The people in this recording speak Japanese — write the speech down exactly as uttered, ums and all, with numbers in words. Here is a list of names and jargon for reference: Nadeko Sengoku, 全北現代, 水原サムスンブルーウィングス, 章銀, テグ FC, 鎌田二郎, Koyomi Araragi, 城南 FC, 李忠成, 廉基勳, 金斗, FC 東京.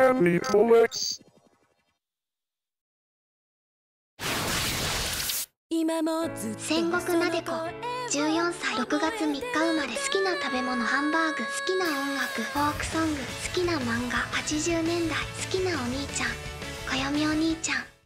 heavy bullets. 戦国なでこじゅうよんさいろくがつみっか生まれ、好きな食べ物ハンバーグ、好きな音楽フォークソング、好きな漫画はちじゅうねんだい、好きなお兄ちゃんこよみお兄ちゃん。